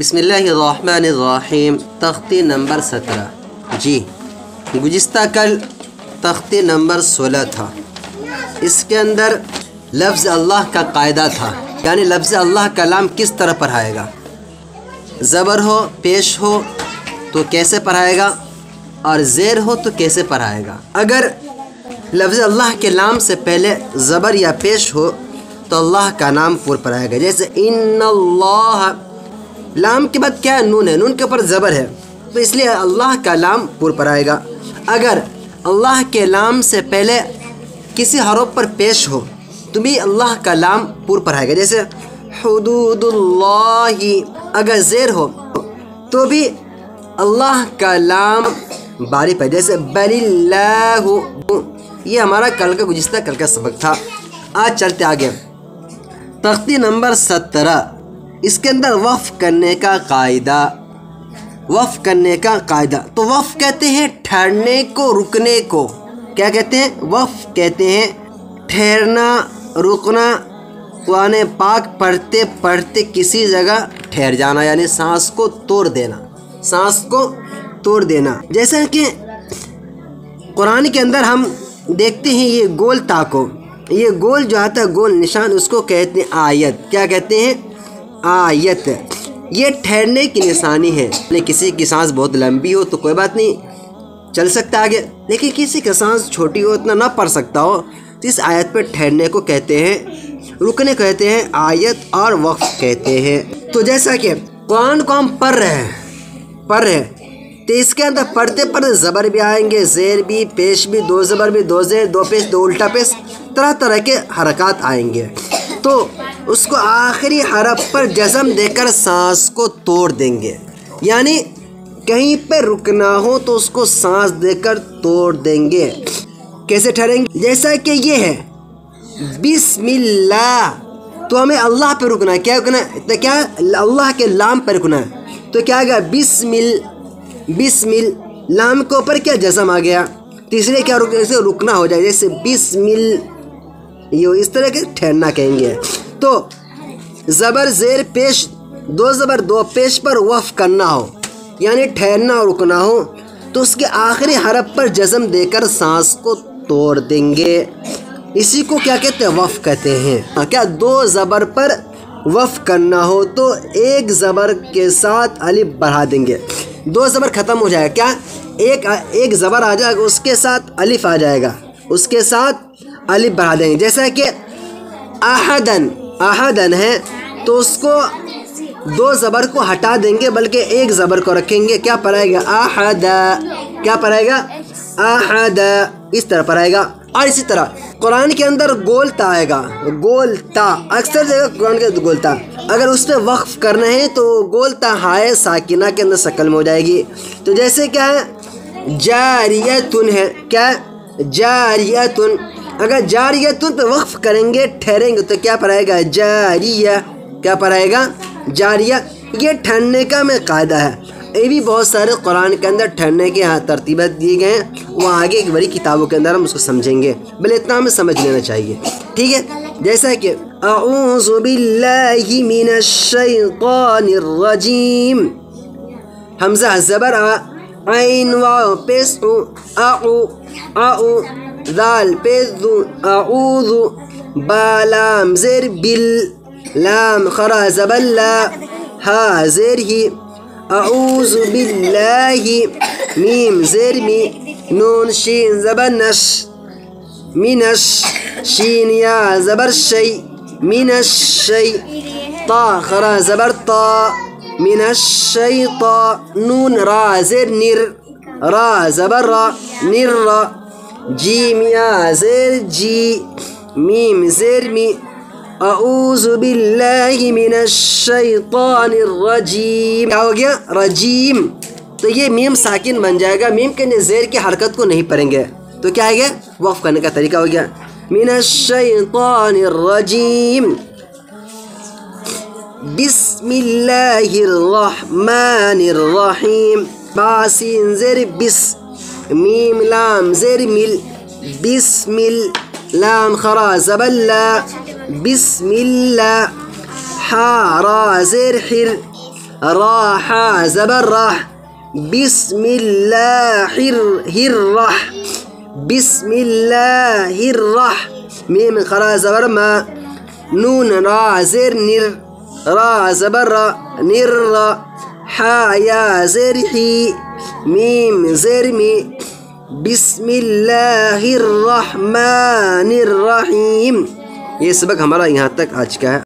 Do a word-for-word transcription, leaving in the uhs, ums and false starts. بسم اللہ الرحمن الرحیم تختی نمبر سترہ جی گزشتہ کل تختی نمبر سولہ تھا، اس کے اندر لفظ اللہ کا قاعدہ تھا، یعنی لفظ اللہ کا لام کس طرح پڑھائے گا، زبر ہو پیش ہو تو کیسے پڑھائے گا اور زیر ہو تو کیسے پڑھائے گا۔ اگر لفظ اللہ کے لام سے پہلے زبر یا پیش ہو تو اللہ کا نام پور پڑھائے گا، جیسے ان اللہ، لام کے بعد کیا ہے؟ نون ہے، نون کے اوپر زبر ہے تو اس لیے اللہ کا لام پور پر آئے گا۔ اگر اللہ کے لام سے پہلے کسی حرف پر پیش ہو تو بھی اللہ کا لام پور پر آئے گا، جیسے حدود اللہ۔ اگر زیر ہو تو بھی اللہ کا لام باری پر، جیسے بل اللہ۔ یہ ہمارا کل کا گزشتہ کل کا سبق تھا۔ آج چلتے آگے، تختی نمبر سترہ، اس کے اندر وقف کرنے کا قاعدہ۔ وقف کرنے کا قاعدہ تو وقف کہتے ہیں ٹھہرنے کو، رکنے کو۔ کیا کہتے ہیں؟ وقف کہتے ہیں ٹھہرنا، رکنا۔ قرآن پاک پڑھتے پڑھتے کسی جگہ ٹھہر جانا، یعنی سانس کو توڑ دینا، سانس کو توڑ دینا۔ جیسا کہ قرآن کے اندر ہم دیکھتے ہیں یہ گول تاکو، یہ گول جو آتا ہے گول نشان، اس کو کہتے ہیں آیت۔ کیا کہتے ہیں؟ آیت۔ یہ ٹھہرنے کی نشانی ہے، کسی کی سانس بہت لمبی ہو تو کوئی بات نہیں، چل سکتا آگے، لیکن کسی کی سانس چھوٹی ہو اتنا نہ پڑھ سکتا ہو تو اس آیت پر ٹھہرنے کو کہتے ہیں، رکنے کہتے ہیں آیت اور وقف کہتے ہیں۔ تو جیسا کہ قرآن کو ہم پڑھ رہے ہیں پڑھ رہے ہیں تو اس کے اندر پڑھتے پڑھتے زبر بھی آئیں گے، زیر بھی، پیش بھی، دو زبر بھی، دو زیر، دو پیش، دو الٹا پیش، طرح طرح کے حرکات آئیں گے، تو اس کو آخری حرف پر جزم دے کر سانس کو توڑ دیں گے، یعنی کہیں پر رکنا ہو تو اس کو سانس دے کر توڑ دیں گے۔ کیسے ٹھہریں گے؟ جیسا کہ یہ ہے بسم اللہ، تو ہمیں اللہ پر رکنا ہے۔ کیا رکنا ہے؟ کیا؟ اللہ کے لام پر رکنا ہے، تو کیا آگیا؟ بسمل، بسمل لام کے اوپر کیا جزم آ گیا، تیسرے کیا رکنا ہو جائے، جیسے بسمل، یہ اس طرح کے ٹھہرنا کہیں گے۔ تو زبر زیر پیش، دو زبر دو پیش پر وقف کرنا ہو، یعنی ٹھہرنا اور رکنا ہو تو اس کے آخری حرف پر جزم دے کر سانس کو توڑ دیں گے، اسی کو کیا کہتے ہیں؟ وقف کہتے ہیں۔ کیا دو زبر پر وقف کرنا ہو تو ایک زبر کے ساتھ الف بڑھا دیں گے، دو زبر ختم ہو جائے، کیا ایک زبر آ جائے گا اس کے ساتھ الف آ جائے گا، اس کے ساتھ الف بڑھا دیں گے۔ جیسا کہ احدن، احدن ہے تو اس کو دو زبر کو ہٹا دیں گے بلکہ ایک زبر کو رکھیں گے، کیا پڑھائے گا؟ احدا۔ کیا پڑھائے گا؟ احدا، اس طرح پڑھائے گا۔ اور اسی طرح قرآن کے اندر گولتا آئے گا، گولتا اکثر جگہ قرآن کے اندر گولتا، اگر اس پہ وقف کرنا ہے تو گولتا ہائے ساکینہ کے اندر سکلم ہو جائے گی، تو جیسے کیا ہے؟ جاریتن ہے، کیا ہے؟ جاریتن۔ اگر جاریتن پہ وقف کریں گے ٹھہریں گے تو کیا پڑھائے گا؟ جاریہ۔ کیا پڑھائے گا؟ جاریہ۔ یہ ٹھہرنے کا میں قاعدہ ہے، یہ بھی بہت سارے قرآن کے اندر ٹھہرنے کے ہاں ترتیبات دیے گئے ہیں، وہ آگے ایک بڑی کتابوں کے اندر ہم اس کو سمجھیں گے، بلے اتنا ہمیں سمجھ لینا چاہیے، ٹھیک ہے؟ جیسا کہ اعوذ باللہ من الشیطان الرجیم، حمزہ زبر آ، عین واو پیس او، اعو اعو، دال پیز اعوذ، با لام زیر بل، لام خرا زبر لا، ہا زیر ہی، اعوذ باللہ، میم زیر می، نون شین زبر نش، منش، شین یا زبر شی، منش شی، تا خرا زبر تا، منش شی تا، نون را زیر نر، را زبر را، نر را، جیم یا زیر جی، میم زیر می، اعوذ باللہ من الشیطان الرجیم، کیا ہو گیا؟ رجیم۔ تو یہ میم ساکن بن جائے گا، میم کے زیر کی حرکت کو نہیں پڑھیں گے تو کیا ہے گا؟ وقف کرنے کا طریقہ ہو گیا، من الشیطان الرجیم، بسم اللہ الرحمن الرحیم، باسین زیر بس، میم لام زیر مل، بسم اللہ، لام خرا زبر لا، بسم اللہ، ہا را زیر حر، راح زبر راح. بسم الله الرح بسم الله الرح. ميم من قراءة زبر ما. نون را زر نر را زبر نر را. حا يا زر حي. ميم زر مي. بسم الله الرحمن الرحيم. ये सबक हमारा यहाँ तक आज का है।